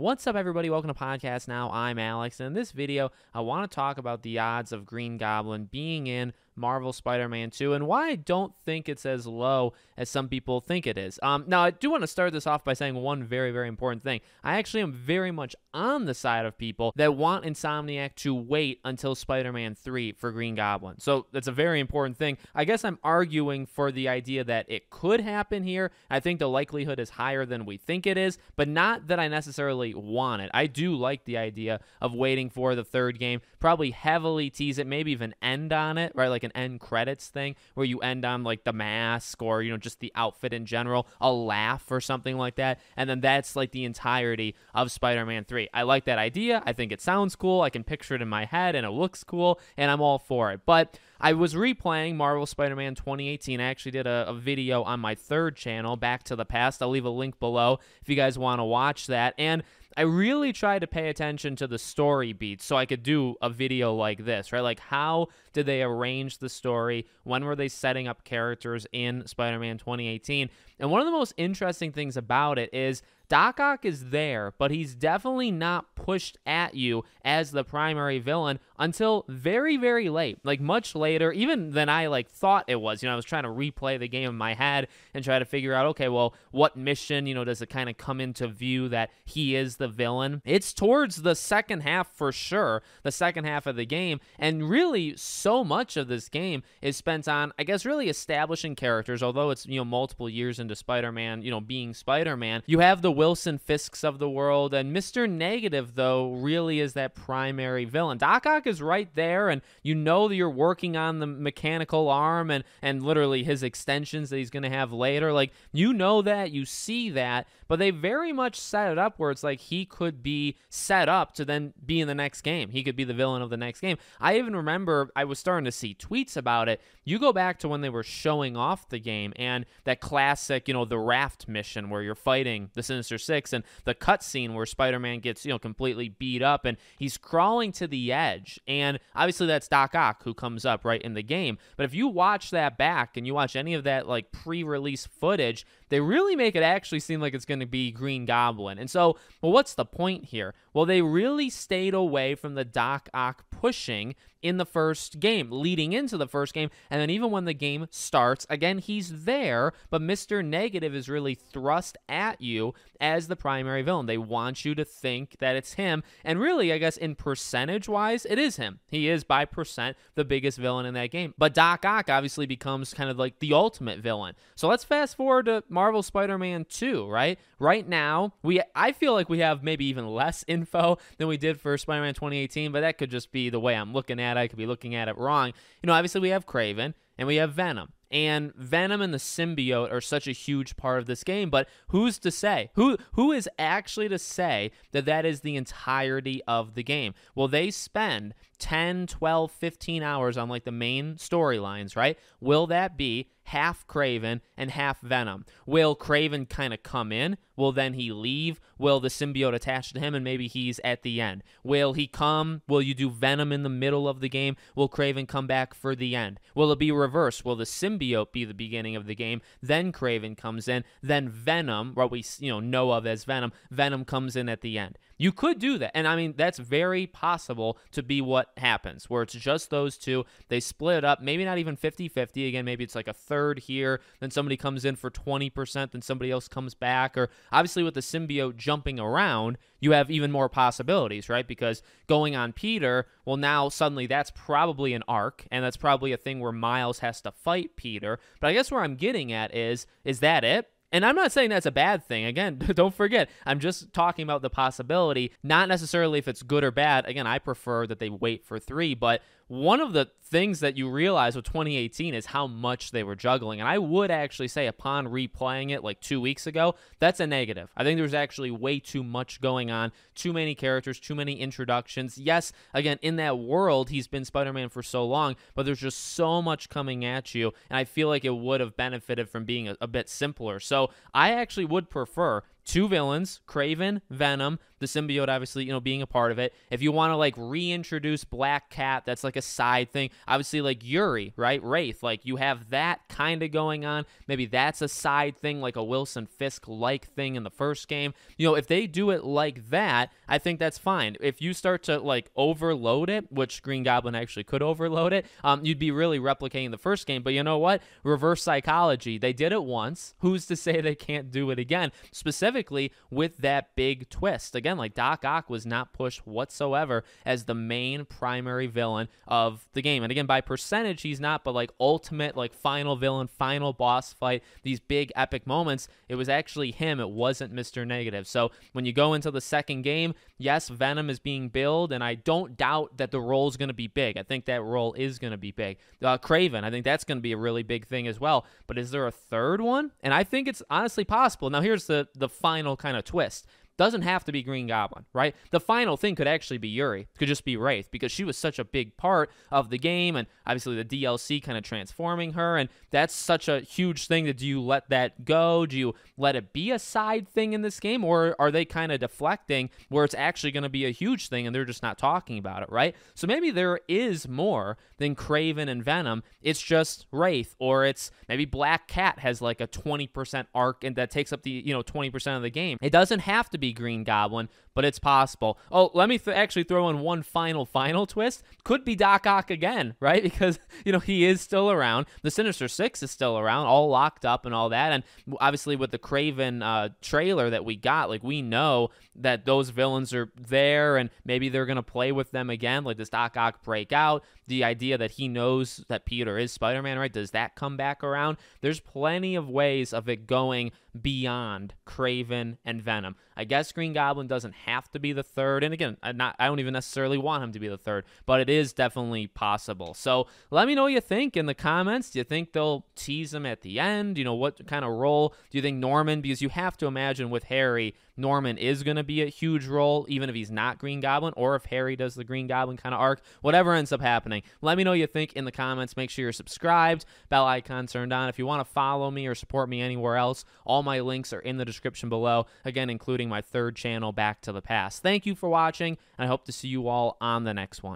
What's up, everybody? Welcome to Podcast Now. I'm Alex, and in this video, I want to talk about the odds of Green Goblin being in Marvel's Spider-Man 2 and why I don't think it's as low as some people think it is. Now, I do want to start this off by saying one very, very important thing. I actually am very much on the side of people that want Insomniac to wait until Spider-Man 3 for Green Goblin. So that's a very important thing. I guess I'm arguing for the idea that it could happen here. I think the likelihood is higher than we think it is, but not that I necessarily want it. I do like the idea of waiting for the third game, probably heavily tease it, maybe even end on it, right? Like an end credits thing where you end on like the mask or, you know, just the outfit in general, a laugh or something like that. And then that's like the entirety of Spider-Man 3. I like that idea. I think it sounds cool. I can picture it in my head and it looks cool and I'm all for it. But I was replaying Marvel's Spider-Man 2018. I actually did a video on my third channel, Back to the Past. I'll leave a link below if you guys want to watch that. And I really tried to pay attention to the story beats so I could do a video like this, right? Like, how did they arrange the story? When were they setting up characters in Spider-Man 2018? And one of the most interesting things about it is Doc Ock is there, but he's definitely not pushed at you as the primary villain until very, very late, like much later, even than I like thought it was. You know, I was trying to replay the game in my head and try to figure out, okay, well, what mission, you know, does it kind of come into view that he is the villain? It's towards the second half for sure, the second half of the game, and really so much of this game is spent on, I guess, really establishing characters, although it's, you know, multiple years into Spider-Man, you know, being Spider-Man. You have the Wilson Fisks of the world, and Mr. Negative, though, really is that primary villain. Doc Ock is right there, and you know that you're working on the mechanical arm and literally his extensions that he's going to have later. Like, you know that, you see that, but they very much set it up where it's like he could be set up to then be in the next game. He could be the villain of the next game. I even remember I was starting to see tweets about it. You go back to when they were showing off the game and that classic, you know, the raft mission where you're fighting the Sinister Six, and the cutscene where Spider-Man gets, you know, completely beat up and he's crawling to the edge, and obviously that's Doc Ock who comes up right in the game. But if you watch that back and you watch any of that like pre-release footage, they really make it actually seem like it's going to be Green Goblin. And so, well, what's the point here? Well, they really stayed away from the Doc Ock pushing in the first game, leading into the first game, and then even when the game starts, again, he's there, but Mr. Negative is really thrust at you as the primary villain. They want you to think that it's him, and really, I guess, in percentage-wise, it is him. He is, by percent, the biggest villain in that game, but Doc Ock obviously becomes kind of like the ultimate villain. So let's fast forward to Marvel's Spider-Man 2, right? Right now, I feel like we have maybe even less info than we did for Spider-Man 2018, but that could just be the way I'm looking at it. I could be looking at it wrong. You know, obviously we have Kraven and we have Venom. And Venom and the symbiote are such a huge part of this game, but who's to say? Who is actually to say that that is the entirety of the game? Well, they spend 10, 12, 15 hours on like the main storylines, right? Will that be half Kraven and half Venom? Will Kraven kind of come in? Will then he leave? Will the symbiote attach to him and maybe he's at the end? Will he come? Will you do Venom in the middle of the game? Will Kraven come back for the end? Will it be reversed? Will the symbiote be the beginning of the game? Then Kraven comes in. Then Venom, what we know of as Venom, Venom comes in at the end. You could do that. And I mean, that's very possible to be what happens, where it's just those two. They split it up, maybe not even 50-50. Again, maybe it's like a third here, then somebody comes in for 20%, then somebody else comes back. Or obviously with the symbiote jumping around, you have even more possibilities, right? Because going on Peter, well, now suddenly that's probably an arc, and that's probably a thing where Miles has to fight Peter. But I guess where I'm getting at is that it? And I'm not saying that's a bad thing. Again, don't forget, I'm just talking about the possibility, not necessarily if it's good or bad. Again, I prefer that they wait for 3, but one of the things that you realize with 2018 is how much they were juggling. And I would actually say upon replaying it like 2 weeks ago, that's a negative. I think there's actually way too much going on, too many characters, too many introductions. Yes, again, in that world, he's been Spider-Man for so long, but there's just so much coming at you. And I feel like it would have benefited from being a bit simpler. So I actually would prefer two villains, Kraven, Venom, the symbiote obviously, you know, being a part of it. If you want to like reintroduce Black Cat, that's like a side thing. Obviously like Yuri, right? Wraith, like you have that kind of going on. Maybe that's a side thing, like a Wilson Fisk like thing in the first game. You know, if they do it like that, I think that's fine. If you start to like overload it, which Green Goblin actually could overload it, you'd be really replicating the first game. But you know what? Reverse psychology. They did it once. Who's to say they can't do it again? Specifically with that big twist. Again, like Doc Ock was not pushed whatsoever as the main primary villain of the game. And again, by percentage, he's not, but like ultimate, like final villain, final boss fight, these big epic moments, it was actually him. It wasn't Mr. Negative. So when you go into the second game, yes, Venom is being billed, and I don't doubt that the role's going to be big. I think that role is going to be big. Kraven, I think that's going to be a really big thing as well. But is there a third one? And I think it's honestly possible. Now, here's the final kind of twist. Doesn't have to be Green Goblin, right? The final thing could actually be Yuri. It could just be Wraith, because she was such a big part of the game, and obviously the DLC kind of transforming her, and that's such a huge thing that do you let that go? Do you let it be a side thing in this game, or are they kind of deflecting where it's actually going to be a huge thing and they're just not talking about it, right? So maybe there is more than Kraven and Venom. It's just Wraith, or it's maybe Black Cat has like a 20% arc and that takes up the, you know, 20% of the game. It doesn't have to be Green Goblin, but it's possible. Oh, let me actually throw in one final twist. Could be Doc Ock again, right? Because, you know, he is still around. The Sinister Six is still around, all locked up and all that. And obviously with the Kraven trailer that we got, like we know that those villains are there and maybe they're going to play with them again. Like, does Doc Ock break out? The idea that he knows that Peter is Spider-Man, right? Does that come back around? There's plenty of ways of it going beyond Kraven and Venom. I guess Green Goblin doesn't have to be the third, and again, I don't even necessarily want him to be the third, but it is definitely possible. So let me know what you think in the comments. Do you think they'll tease him at the end? You know, what kind of role do you think Norman, because you have to imagine with Harry, Norman is going to be a huge role, even if he's not Green Goblin, or if Harry does the Green Goblin kind of arc, whatever ends up happening. Let me know what you think in the comments. Make sure you're subscribed, bell icon turned on. If you want to follow me or support me anywhere else, all my links are in the description below, again, including my third channel, Back to the Past. Thank you for watching, and I hope to see you all on the next one.